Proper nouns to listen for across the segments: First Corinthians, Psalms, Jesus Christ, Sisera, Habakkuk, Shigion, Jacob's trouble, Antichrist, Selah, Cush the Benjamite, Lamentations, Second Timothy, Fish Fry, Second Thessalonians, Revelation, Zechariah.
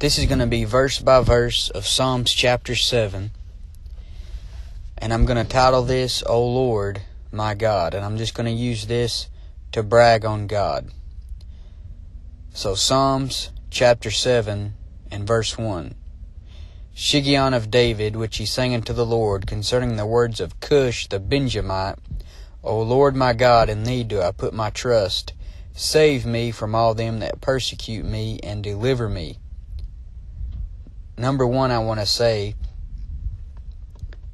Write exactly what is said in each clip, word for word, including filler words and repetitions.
This is going to be verse by verse of Psalms chapter seven. And I'm going to title this, O Lord, my God. And I'm just going to use this to brag on God. So Psalms chapter seven and verse one. Shigion of David, which he sang unto the Lord, concerning the words of Cush the Benjamite. O Lord my God, in thee do I put my trust. Save me from all them that persecute me, and deliver me. Number one, I want to say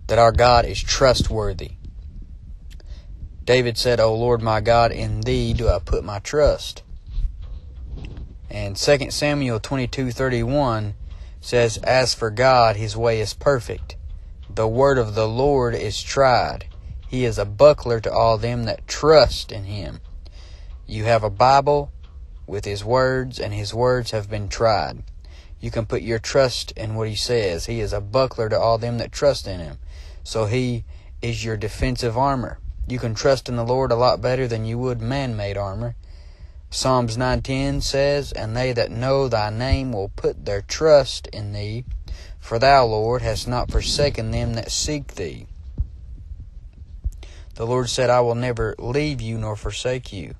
that our God is trustworthy. David said, O Lord my God, in thee do I put my trust. And Second Samuel twenty-two thirty-one says, as for God, his way is perfect. The word of the Lord is tried. He is a buckler to all them that trust in him. You have a Bible with his words, and his words have been tried. You can put your trust in what he says. He is a buckler to all them that trust in him. So he is your defensive armor. You can trust in the Lord a lot better than you would man-made armor. Psalms nine ten says, and they that know thy name will put their trust in thee, for thou, Lord, hast not forsaken them that seek thee. The Lord said, I will never leave you nor forsake you.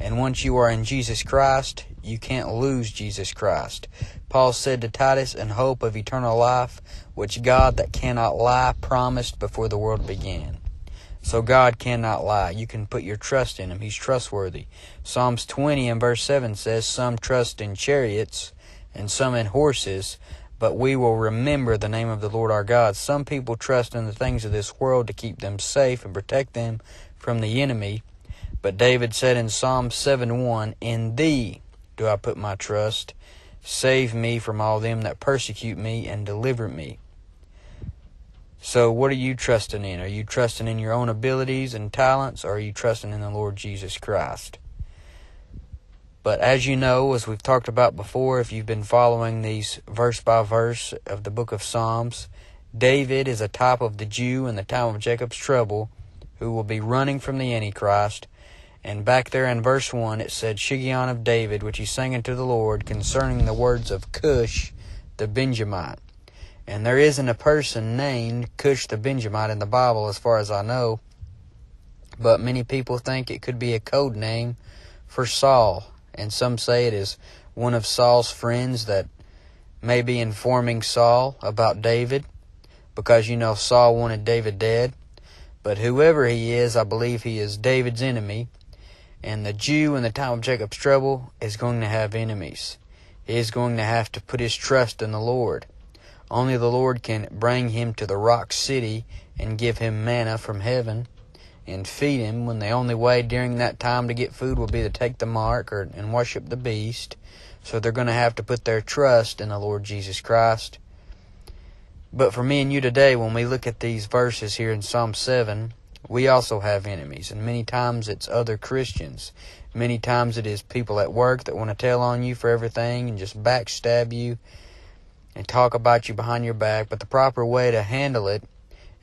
And once you are in Jesus Christ, you can't lose Jesus Christ. Paul said to Titus, in hope of eternal life, which God that cannot lie promised before the world began. So God cannot lie. You can put your trust in him. He's trustworthy. Psalms twenty and verse seven says, some trust in chariots and some in horses, but we will remember the name of the Lord our God. Some people trust in the things of this world to keep them safe and protect them from the enemy. But David said in Psalm seven one, in thee do I put my trust. Save me from all them that persecute me, and deliver me. So what are you trusting in? Are you trusting in your own abilities and talents, or are you trusting in the Lord Jesus Christ? But as you know, as we've talked about before, if you've been following these verse by verse of the book of Psalms, David is a type of the Jew in the time of Jacob's trouble, who will be running from the Antichrist. And back there in verse one, it said, Shigion of David, which he sang unto the Lord, concerning the words of Cush the Benjamite. And there isn't a person named Cush the Benjamite in the Bible, as far as I know. But many people think it could be a code name for Saul. And some say it is one of Saul's friends that may be informing Saul about David, because, you know, Saul wanted David dead. But whoever he is, I believe he is David's enemy. And the Jew in the time of Jacob's trouble is going to have enemies. He is going to have to put his trust in the Lord. Only the Lord can bring him to the rock city and give him manna from heaven and feed him, when the only way during that time to get food will be to take the mark or and worship the beast. So they're going to have to put their trust in the Lord Jesus Christ. But for me and you today, when we look at these verses here in Psalm seven, we also have enemies, and many times it's other Christians. Many times it is people at work that want to tell on you for everything and just backstab you and talk about you behind your back. But the proper way to handle it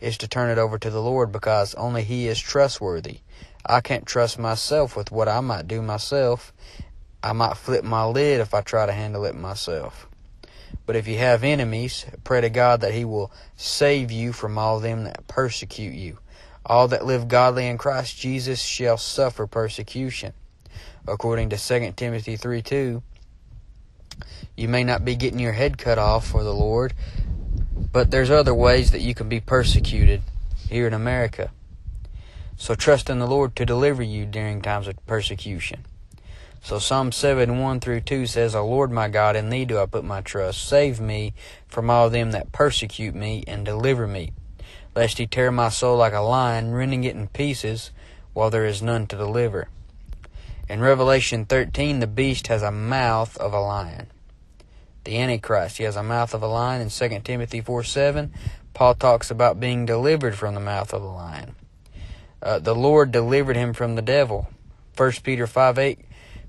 is to turn it over to the Lord, because only he is trustworthy. I can't trust myself with what I might do myself. I might flip my lid if I try to handle it myself. But if you have enemies, pray to God that he will save you from all them that persecute you. All that live godly in Christ Jesus shall suffer persecution. According to Second Timothy three two, you may not be getting your head cut off for the Lord, but there's other ways that you can be persecuted here in America. So trust in the Lord to deliver you during times of persecution. So Psalm seven, one through two says, O Lord my God, in thee do I put my trust. Save me from all them that persecute me, and deliver me, lest he tear my soul like a lion, rending it in pieces, while there is none to deliver. In Revelation thirteen, the beast has a mouth of a lion. The Antichrist, he has a mouth of a lion. In Second Timothy four seven, Paul talks about being delivered from the mouth of the lion. Uh, the Lord delivered him from the devil. First Peter five eight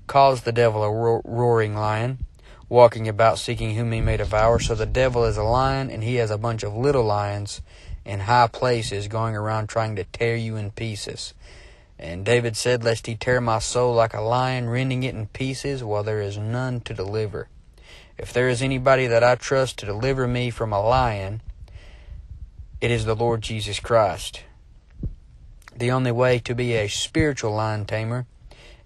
calls the devil a ro- roaring lion, walking about seeking whom he may devour. So the devil is a lion, and he has a bunch of little lions in high places going around trying to tear you in pieces. And David said, lest he tear my soul like a lion, rending it in pieces, while there is none to deliver. If there is anybody that I trust to deliver me from a lion, it is the Lord Jesus Christ. The only way to be a spiritual lion tamer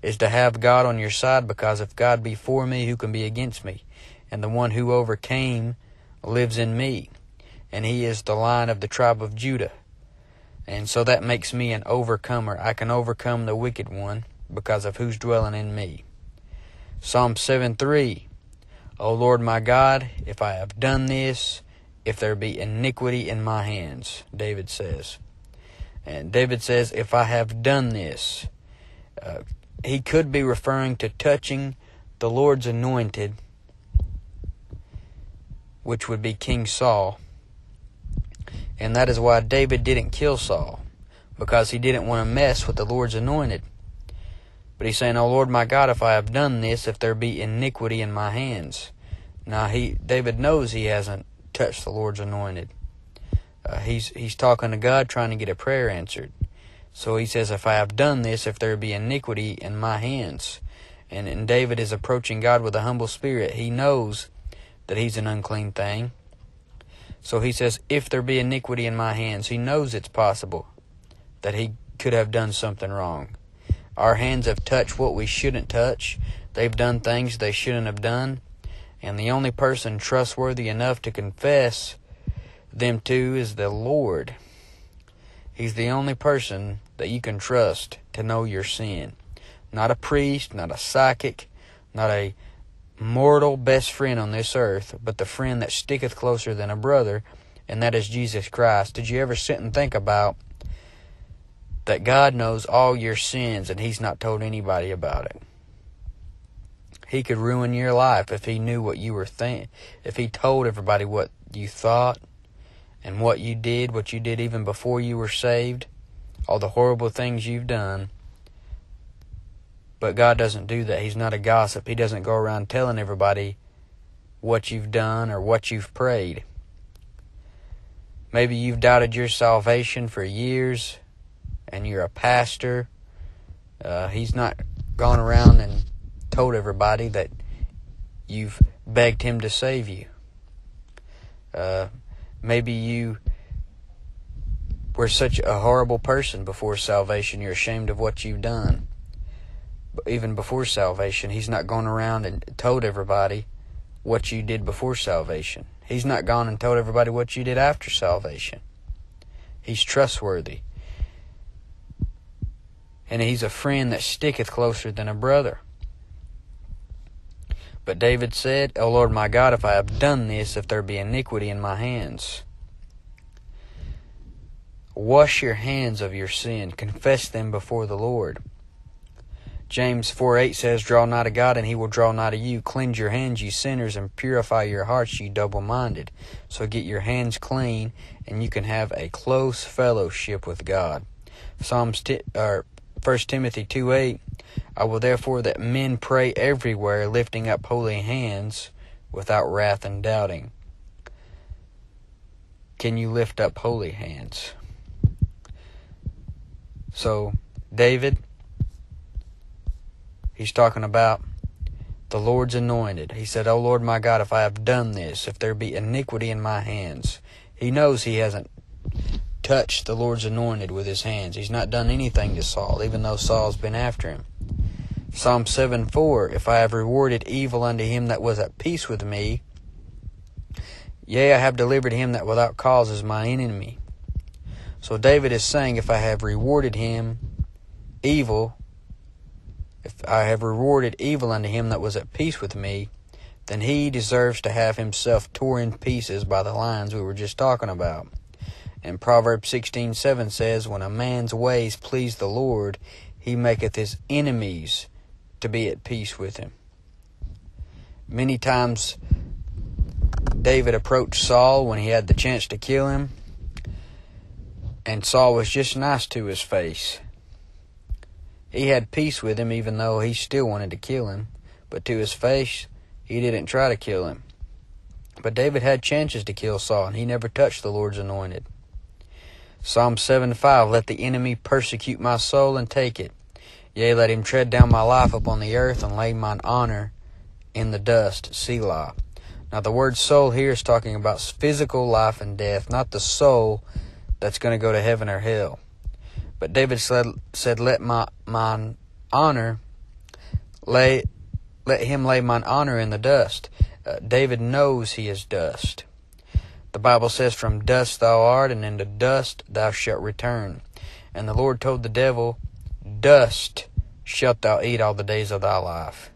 is to have God on your side, because if God be for me, who can be against me? And the one who overcame lives in me, and he is the Lion of the tribe of Judah. And so that makes me an overcomer. I can overcome the wicked one because of who's dwelling in me. Psalm seven three, O Lord my God, if I have done this, if there be iniquity in my hands, David says. And David says, if I have done this. Uh, he could be referring to touching the Lord's anointed, which would be King Saul. And that is why David didn't kill Saul, because he didn't want to mess with the Lord's anointed. But he's saying, O Lord my God, if I have done this, if there be iniquity in my hands. Now, he David knows he hasn't touched the Lord's anointed. Uh, he's, he's talking to God, trying to get a prayer answered. So he says, if I have done this, if there be iniquity in my hands. And, and David is approaching God with a humble spirit. He knows that he's an unclean thing. So he says, if there be iniquity in my hands. He knows it's possible that he could have done something wrong. Our hands have touched what we shouldn't touch. They've done things they shouldn't have done. And the only person trustworthy enough to confess them to is the Lord. He's the only person that you can trust to know your sin. Not a priest, not a psychic, not a mortal best friend on this earth, but the friend that sticketh closer than a brother, and that is Jesus Christ. Did you ever sit and think about that God knows all your sins and he's not told anybody about it? He could ruin your life if he knew what you were thinking, if he told everybody what you thought and what you did, what you did even before you were saved, all the horrible things you've done. But God doesn't do that. He's not a gossip. He doesn't go around telling everybody what you've done or what you've prayed. Maybe you've doubted your salvation for years, and you're a pastor. Uh, he's not gone around and told everybody that you've begged him to save you. Uh, maybe you were such a horrible person before salvation, you're ashamed of what you've done. Even before salvation, he's not gone around and told everybody what you did before salvation. He's not gone and told everybody what you did after salvation. He's trustworthy. And he's a friend that sticketh closer than a brother. But David said, O Lord my God, if I have done this, if there be iniquity in my hands. Wash your hands of your sin. Confess them before the Lord. James four eight says, draw nigh to God, and he will draw nigh to you. Cleanse your hands, you sinners, and purify your hearts, you double-minded. So get your hands clean, and you can have a close fellowship with God. Psalms t- or First Timothy two eight, I will therefore that men pray everywhere, lifting up holy hands without wrath and doubting. Can you lift up holy hands? So, David, he's talking about the Lord's anointed. He said, O Lord my God, if I have done this, if there be iniquity in my hands. He knows he hasn't touched the Lord's anointed with his hands. He's not done anything to Saul, even though Saul's been after him. Psalm seven four, if I have rewarded evil unto him that was at peace with me, yea, I have delivered him that without cause is my enemy. So David is saying, if I have rewarded him evil, if I have rewarded evil unto him that was at peace with me, then he deserves to have himself torn in pieces by the lions we were just talking about. And Proverbs sixteen seven says, when a man's ways please the Lord, he maketh his enemies to be at peace with him. Many times David approached Saul when he had the chance to kill him, and Saul was just nice to his face. He had peace with him, even though he still wanted to kill him. But to his face, he didn't try to kill him. But David had chances to kill Saul, and he never touched the Lord's anointed. Psalm seven five, let the enemy persecute my soul and take it. Yea, let him tread down my life upon the earth and lay mine honor in the dust, Selah. Now, the word soul here is talking about physical life and death, not the soul that's going to go to heaven or hell. But David said, let my, mine honor lay, let him lay mine honor in the dust. Uh, David knows he is dust. The Bible says, from dust thou art, and into dust thou shalt return. And the Lord told the devil, dust shalt thou eat all the days of thy life.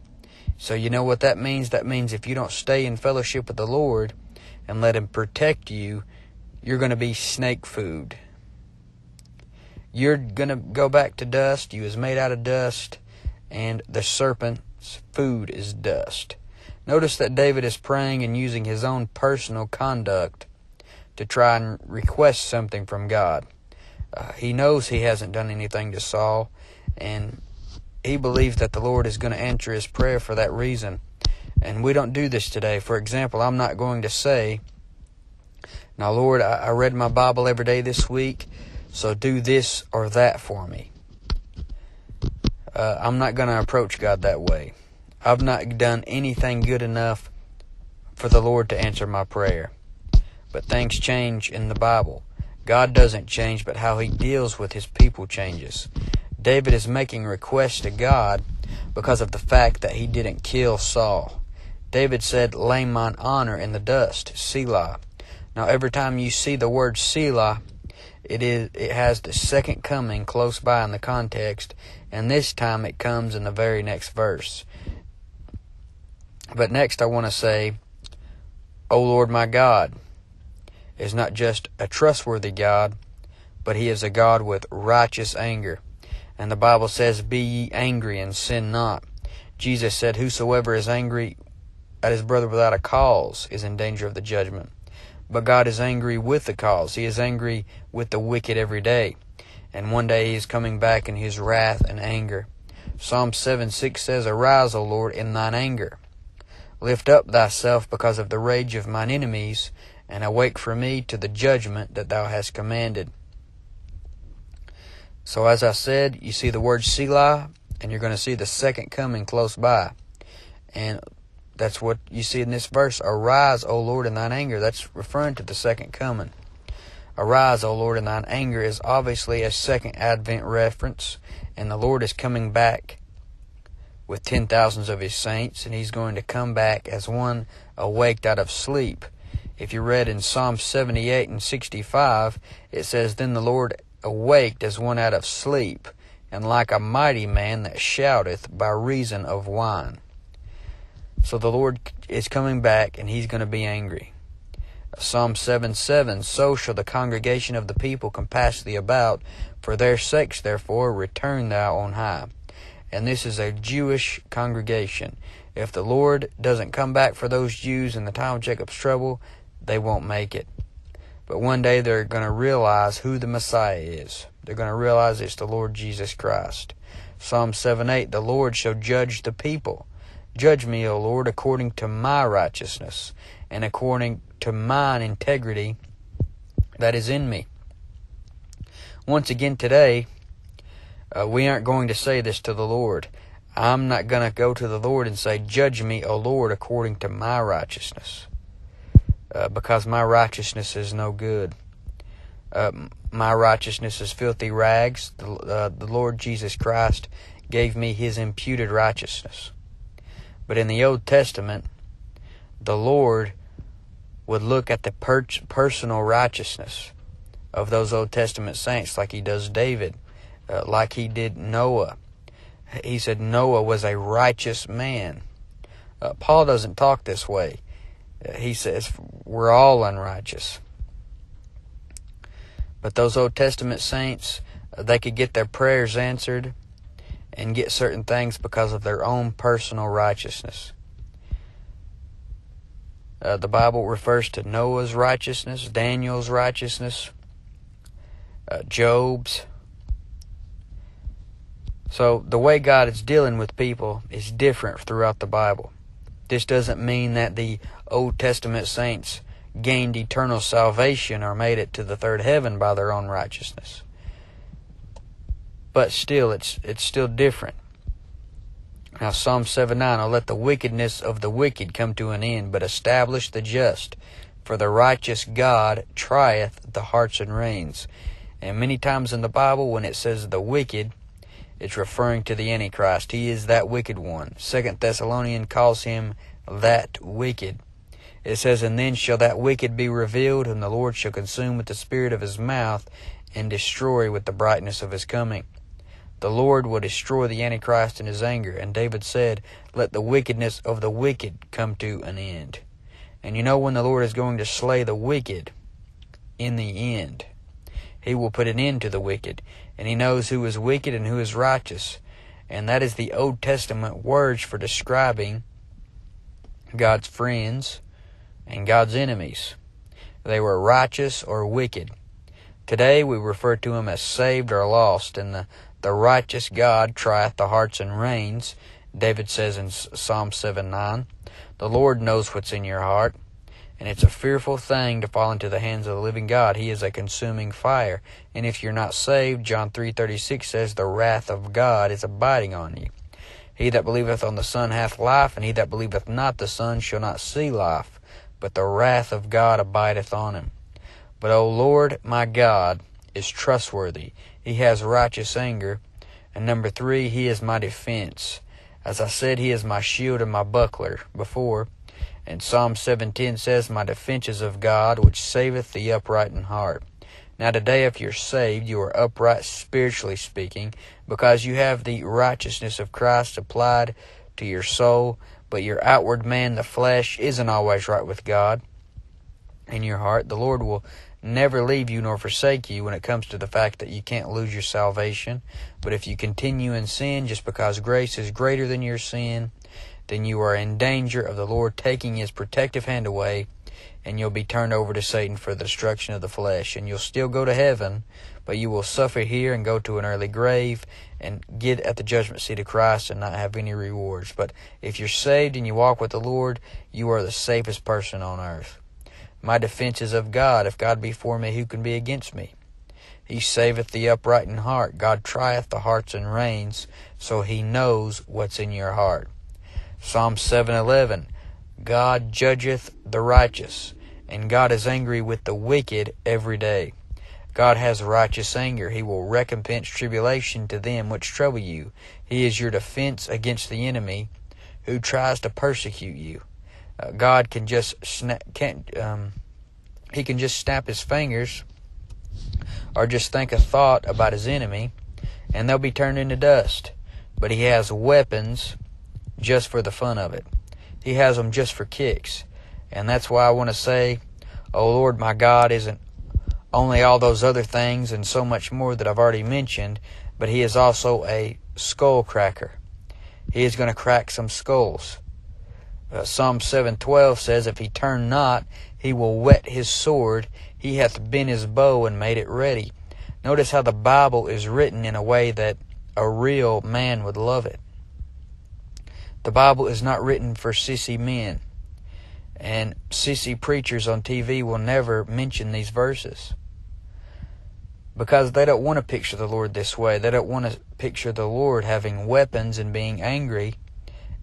So you know what that means? That means if you don't stay in fellowship with the Lord and let him protect you, you're going to be snake food. You're going to go back to dust. You is made out of dust, and the serpent's food is dust. Notice that David is praying and using his own personal conduct to try and request something from God. Uh, he knows he hasn't done anything to Saul, and he believes that the Lord is going to answer his prayer for that reason. And we don't do this today. For example, I'm not going to say, now, Lord, I, I read my Bible every day this week, so do this or that for me. Uh, I'm not going to approach God that way. I've not done anything good enough for the Lord to answer my prayer. But things change in the Bible. God doesn't change, but how he deals with his people changes. David is making requests to God because of the fact that he didn't kill Saul. David said, lay mine honor in the dust, Selah. Now, every time you see the word Selah, it is it has the second coming close by in the context, and this time it comes in the very next verse. But next I want to say, O Lord my God is not just a trustworthy God, but he is a God with righteous anger. And the Bible says, be ye angry and sin not. Jesus said, whosoever is angry at his brother without a cause is in danger of the judgment. But God is angry with the cause. He is angry with the wicked every day. And one day he is coming back in his wrath and anger. Psalm seven six says, arise, O Lord, in thine anger. Lift up thyself because of the rage of mine enemies, and awake for me to the judgment that thou hast commanded. So as I said, you see the word Selah, and you're going to see the second coming close by. And that's what you see in this verse. Arise, O Lord, in thine anger. That's referring to the second coming. Arise, O Lord, in thine anger is obviously a second advent reference, and the Lord is coming back with ten thousands of his saints, and he's going to come back as one awaked out of sleep. If you read in Psalm seventy-eight and sixty-five, it says, then the Lord awaked as one out of sleep, and like a mighty man that shouteth by reason of wine. So the Lord is coming back, and he's going to be angry. Psalm seven seven, so shall the congregation of the people compass thee about, for their sakes therefore return thou on high. And this is a Jewish congregation. If the Lord doesn't come back for those Jews in the time of Jacob's trouble, they won't make it. But one day they're going to realize who the Messiah is. They're going to realize it's the Lord Jesus Christ. Psalm seven eight, the Lord shall judge the people. Judge me, O Lord, according to my righteousness and according to mine integrity that is in me. Once again today, Uh, we aren't going to say this to the Lord. I'm not going to go to the Lord and say, judge me, O Lord, according to my righteousness, uh, because my righteousness is no good. Uh, my righteousness is filthy rags. The, uh, the Lord Jesus Christ gave me his imputed righteousness. But in the Old Testament, the Lord would look at the per- personal righteousness of those Old Testament saints like he does David. Uh, like he did Noah. He said Noah was a righteous man. Uh, Paul doesn't talk this way. Uh, he says we're all unrighteous. But those Old Testament saints, uh, they could get their prayers answered and get certain things because of their own personal righteousness. Uh, the Bible refers to Noah's righteousness, Daniel's righteousness, uh, Job's. So the way God is dealing with people is different throughout the Bible. This doesn't mean that the Old Testament saints gained eternal salvation or made it to the third heaven by their own righteousness. But still, it's it's still different. Now Psalm seven nine, "I'll let the wickedness of the wicked come to an end, but establish the just. For the righteous God trieth the hearts and reins." And many times in the Bible, when it says the wicked, it's referring to the Antichrist. He is that wicked one. Second Thessalonians calls him that wicked. It says, "And then shall that wicked be revealed, and the Lord shall consume with the spirit of his mouth, and destroy with the brightness of his coming." The Lord will destroy the Antichrist in his anger. And David said, "Let the wickedness of the wicked come to an end." And you know when the Lord is going to slay the wicked in the end. He will put an end to the wicked. And he knows who is wicked and who is righteous. And that is the Old Testament words for describing God's friends and God's enemies. They were righteous or wicked. Today we refer to them as saved or lost. And the, the righteous God trieth the hearts and reins, David says in Psalm seven nine. The Lord knows what's in your heart. And it's a fearful thing to fall into the hands of the living God. He is a consuming fire. And if you're not saved, John three thirty-six says, "The wrath of God is abiding on you. He that believeth on the Son hath life, and he that believeth not the Son shall not see life, but the wrath of God abideth on him." But O Lord, my God, is trustworthy. He has righteous anger. And number three, He is my defense. As I said, He is my shield and my buckler before. And Psalm seven ten says, "My defense is of God, which saveth the upright in heart." Now today, if you're saved, you are upright spiritually speaking, because you have the righteousness of Christ applied to your soul, but your outward man, the flesh, isn't always right with God in your heart. The Lord will never leave you nor forsake you when it comes to the fact that you can't lose your salvation. But if you continue in sin, just because grace is greater than your sin, then you are in danger of the Lord taking His protective hand away, and you'll be turned over to Satan for the destruction of the flesh. And you'll still go to heaven, but you will suffer here and go to an early grave and get at the judgment seat of Christ and not have any rewards. But if you're saved and you walk with the Lord, you are the safest person on earth. My defense is of God. If God be for me, who can be against me? He saveth the upright in heart. God trieth the hearts and reins, so He knows what's in your heart. Psalm seven eleven, "God judgeth the righteous, and God is angry with the wicked every day." God has righteous anger. He will recompense tribulation to them which trouble you. He is your defense against the enemy who tries to persecute you. Uh, God can just snap, can't, um, he can just snap his fingers or just think a thought about his enemy, and they'll be turned into dust. But He has weapons just for the fun of it. He has them just for kicks. And that's why I want to say, "Oh Lord, my God isn't only all those other things and so much more that I've already mentioned, but He is also a skull cracker. He is going to crack some skulls." Uh, Psalm seven twelve says, "If he turn not, he will whet his sword. He hath bent his bow and made it ready." Notice how the Bible is written in a way that a real man would love it. The Bible is not written for sissy men, and sissy preachers on T V will never mention these verses because they don't want to picture the Lord this way. They don't want to picture the Lord having weapons and being angry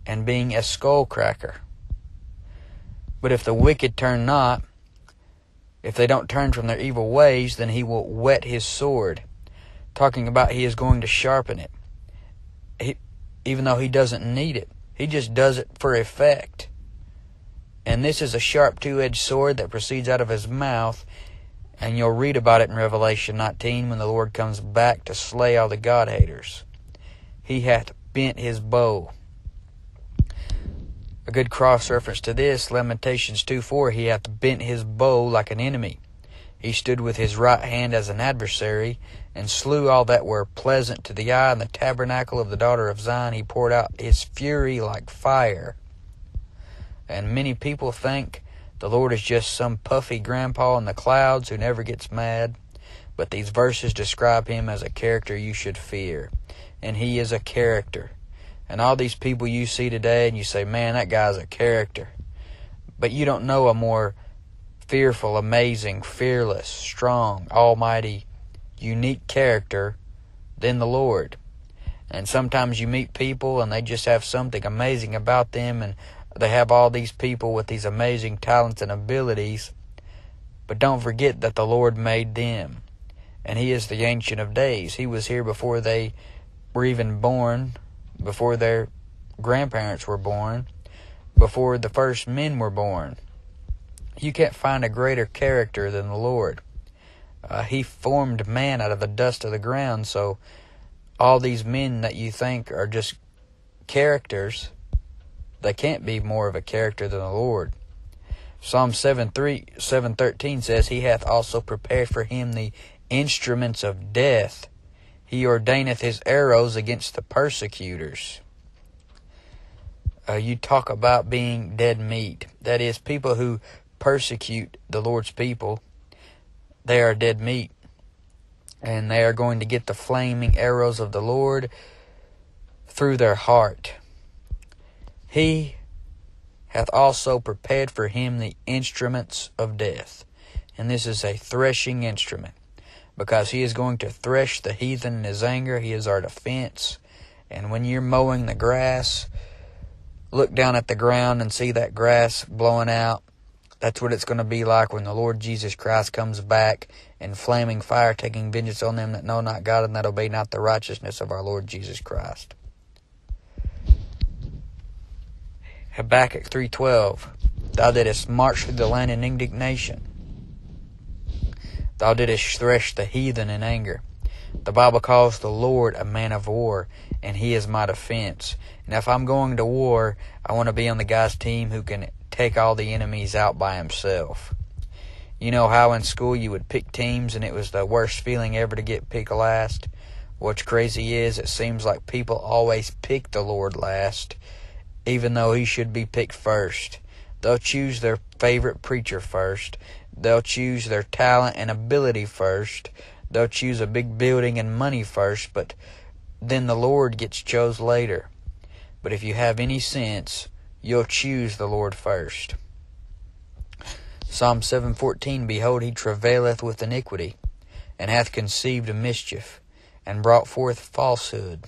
and being a skull cracker. But if the wicked turn not, if they don't turn from their evil ways, then He will whet His sword. Talking about He is going to sharpen it, he, even though He doesn't need it. He just does it for effect. And this is a sharp two-edged sword that proceeds out of His mouth. And you'll read about it in Revelation nineteen when the Lord comes back to slay all the God-haters. He hath bent His bow. A good cross-reference to this, Lamentations two four, "He hath bent His bow like an enemy. He stood with His right hand as an adversary, and slew all that were pleasant to the eye. In the tabernacle of the daughter of Zion He poured out His fury like fire." And many people think the Lord is just some puffy grandpa in the clouds who never gets mad. But these verses describe Him as a character you should fear. And He is a character. And all these people you see today and you say, "Man, that guy's a character." But you don't know a more fearful, amazing, fearless, strong, almighty, unique character than the Lord. And sometimes you meet people and they just have something amazing about them, and they have all these people with these amazing talents and abilities. But don't forget that the Lord made them, and He is the Ancient of Days. He was here before they were even born, before their grandparents were born, before the first men were born. You can't find a greater character than the Lord. Uh, he formed man out of the dust of the ground, so all these men that you think are just characters, they can't be more of a character than the Lord. Psalm seven thirteen says, He hath also prepared for him the instruments of death. He ordaineth his arrows against the persecutors. Uh, you talk about being dead meat. That is, people who persecute the Lord's people, they are dead meat. And they are going to get the flaming arrows of the Lord through their heart. He hath also prepared for him the instruments of death. And this is a threshing instrument, because he is going to thresh the heathen in his anger. He is our defense. And when you're mowing the grass, look down at the ground and see that grass blowing out. That's what it's going to be like when the Lord Jesus Christ comes back in flaming fire, taking vengeance on them that know not God, and that obey not the righteousness of our Lord Jesus Christ. Habakkuk three twelve, Thou didst march through the land in indignation. Thou didst thresh the heathen in anger. The Bible calls the Lord a man of war, and He is my defense. Now, if I'm going to war, I want to be on the guy's team who can take all the enemies out by himself. You know how in school you would pick teams, and it was the worst feeling ever to get picked last? What's crazy is it seems like people always pick the Lord last, even though He should be picked first. They'll choose their favorite preacher first. They'll choose their talent and ability first. They'll choose a big building and money first, but then the Lord gets chose later. But if you have any sense, you'll choose the Lord first. Psalm seven fourteen, Behold, he travaileth with iniquity, and hath conceived mischief, and brought forth falsehood.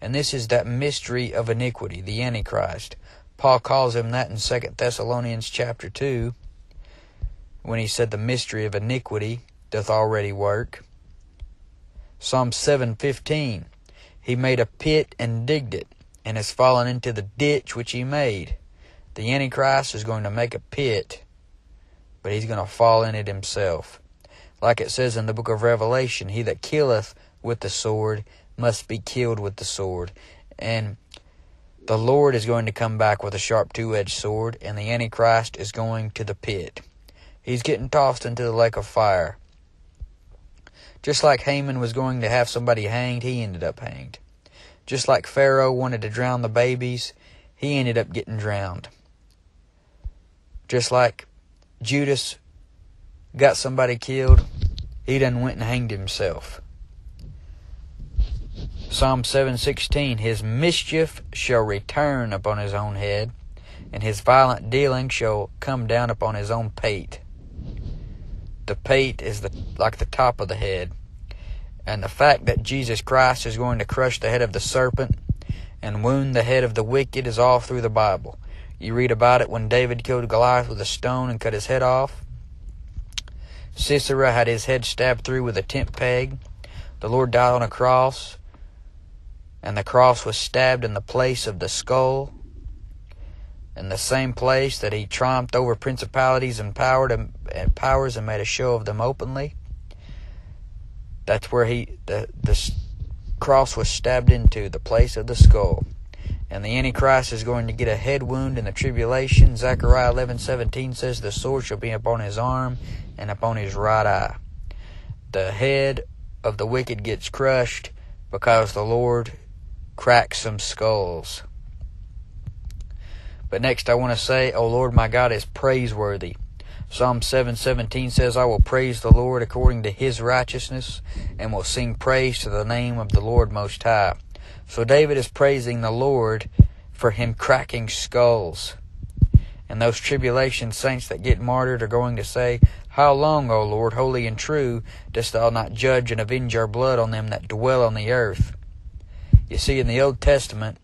And this is that mystery of iniquity, the Antichrist. Paul calls him that in Second Thessalonians chapter two, when he said the mystery of iniquity doth already work. Psalm seven fifteen, He made a pit and digged it, and has fallen into the ditch which he made. The Antichrist is going to make a pit, but he's going to fall in it himself. Like it says in the book of Revelation, he that killeth with the sword must be killed with the sword. And the Lord is going to come back with a sharp two-edged sword, and the Antichrist is going to the pit. He's getting tossed into the lake of fire. Just like Haman was going to have somebody hanged, he ended up hanged. Just like Pharaoh wanted to drown the babies, he ended up getting drowned. Just like Judas got somebody killed, he done went and hanged himself. Psalm seven sixteen, His mischief shall return upon his own head, and his violent dealing shall come down upon his own pate. The pate is the, like the top of the head. And the fact that Jesus Christ is going to crush the head of the serpent and wound the head of the wicked is all through the Bible. You read about it when David killed Goliath with a stone and cut his head off. Sisera had his head stabbed through with a tent peg. The Lord died on a cross, and the cross was stabbed in the place of the skull, in the same place that he triumphed over principalities and powers and made a show of them openly. That's where he the, the cross was stabbed into, the place of the skull. And the Antichrist is going to get a head wound in the tribulation. Zechariah eleven seventeen says, The sword shall be upon his arm and upon his right eye. The head of the wicked gets crushed because the Lord cracks some skulls. But next I want to say, O Lord, my God is praiseworthy. Psalm seven seventeen says, I will praise the Lord according to His righteousness, and will sing praise to the name of the Lord Most High. So David is praising the Lord for Him cracking skulls. And those tribulation saints that get martyred are going to say, How long, O Lord, holy and true, dost Thou not judge and avenge our blood on them that dwell on the earth? You see, in the Old Testament,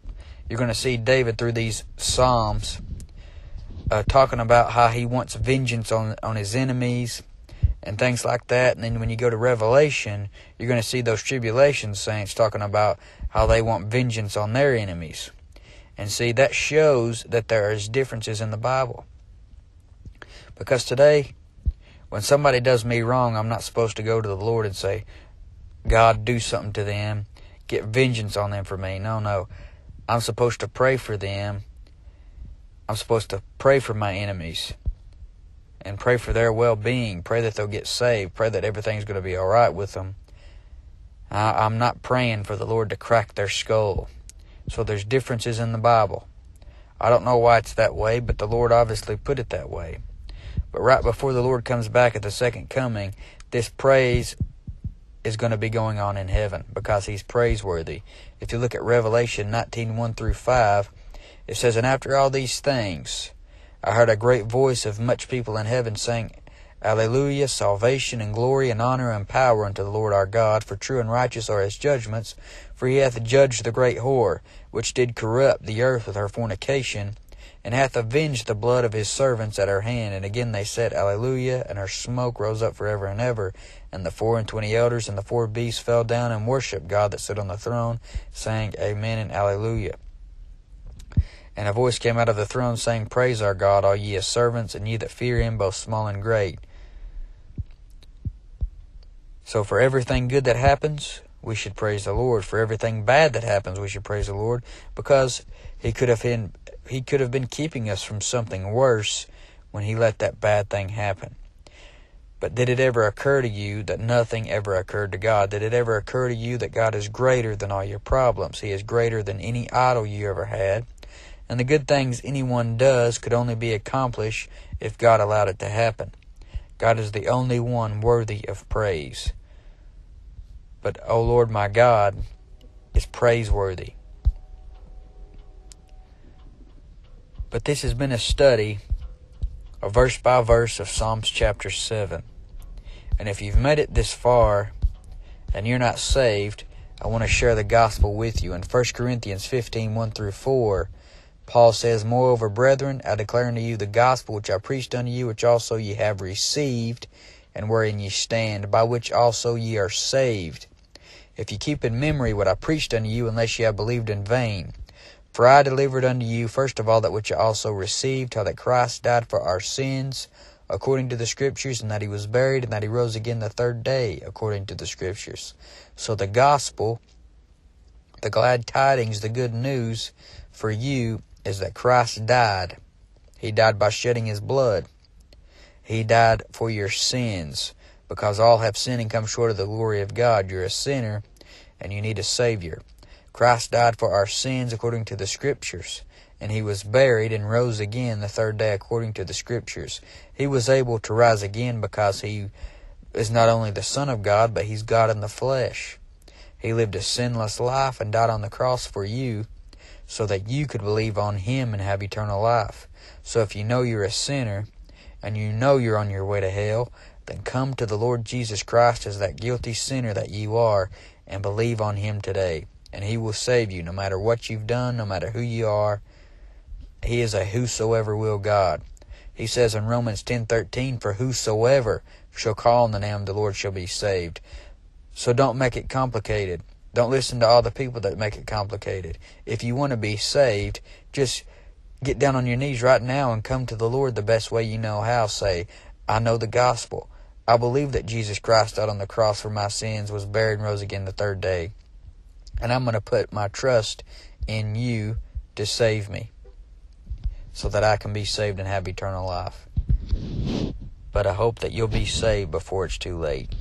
you're going to see David through these Psalms uh, talking about how he wants vengeance on, on his enemies and things like that. And then when you go to Revelation, you're going to see those tribulation saints talking about how they want vengeance on their enemies. And see, that shows that there is differences in the Bible. Because today, when somebody does me wrong, I'm not supposed to go to the Lord and say, God, do something to them. Get vengeance on them for me. No, no. I'm supposed to pray for them. I'm supposed to pray for my enemies and pray for their well-being. Pray that they'll get saved. Pray that everything's going to be all right with them. I, I'm not praying for the Lord to crack their skull. So there's differences in the Bible. I don't know why it's that way, but the Lord obviously put it that way. But right before the Lord comes back at the second coming, this praise is going to be going on in heaven because he's praiseworthy. If you look at Revelation nineteen, one through five, it says, And after all these things, I heard a great voice of much people in heaven saying, Alleluia, salvation and glory and honor and power unto the Lord our God, for true and righteous are his judgments. For he hath judged the great whore, which did corrupt the earth with her fornication, and hath avenged the blood of his servants at her hand. And again they said, Alleluia, and her smoke rose up forever and ever. And the four and twenty elders and the four beasts fell down and worshipped God that stood on the throne, saying, Amen and Alleluia. And a voice came out of the throne, saying, Praise our God, all ye his servants, and ye that fear him, both small and great. So for everything good that happens, we should praise the Lord. For everything bad that happens, we should praise the Lord, because he could have been, he could have been keeping us from something worse when he let that bad thing happen. But did it ever occur to you that nothing ever occurred to God? Did it ever occur to you that God is greater than all your problems? He is greater than any idol you ever had. And the good things anyone does could only be accomplished if God allowed it to happen. God is the only one worthy of praise. But, O Lord my God, is praiseworthy. But this has been a study, a verse by verse of Psalms chapter seven. And if you've made it this far and you're not saved, I want to share the gospel with you. In First Corinthians fifteen, one through four, Paul says, Moreover, brethren, I declare unto you the gospel which I preached unto you, which also ye have received, and wherein ye stand, by which also ye are saved, if ye keep in memory what I preached unto you, unless ye have believed in vain. For I delivered unto you first of all that which I also received, how that Christ died for our sins, according to the Scriptures, and that he was buried, and that he rose again the third day, according to the Scriptures. So the gospel, the glad tidings, the good news for you is that Christ died. He died by shedding his blood. He died for your sins, because all have sinned and come short of the glory of God. You're a sinner, and you need a Savior. Christ died for our sins according to the Scriptures, and he was buried and rose again the third day according to the Scriptures. He was able to rise again because he is not only the Son of God, but he's God in the flesh. He lived a sinless life and died on the cross for you, so that you could believe on him and have eternal life. So if you know you're a sinner, and you know you're on your way to hell, then come to the Lord Jesus Christ as that guilty sinner that you are, and believe on him today. And he will save you no matter what you've done, no matter who you are. He is a whosoever will God. He says in Romans ten thirteen, For whosoever shall call on the name of the Lord shall be saved. So don't make it complicated. Don't listen to all the people that make it complicated. If you want to be saved, just get down on your knees right now and come to the Lord the best way you know how. Say, I know the gospel. I believe that Jesus Christ died on the cross for my sins, was buried, and rose again the third day. And I'm going to put my trust in you to save me so that I can be saved and have eternal life. But I hope that you'll be saved before it's too late.